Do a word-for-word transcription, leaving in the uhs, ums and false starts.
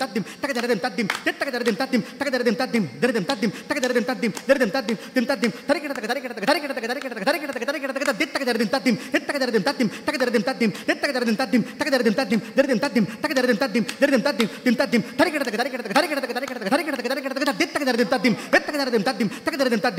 tak dim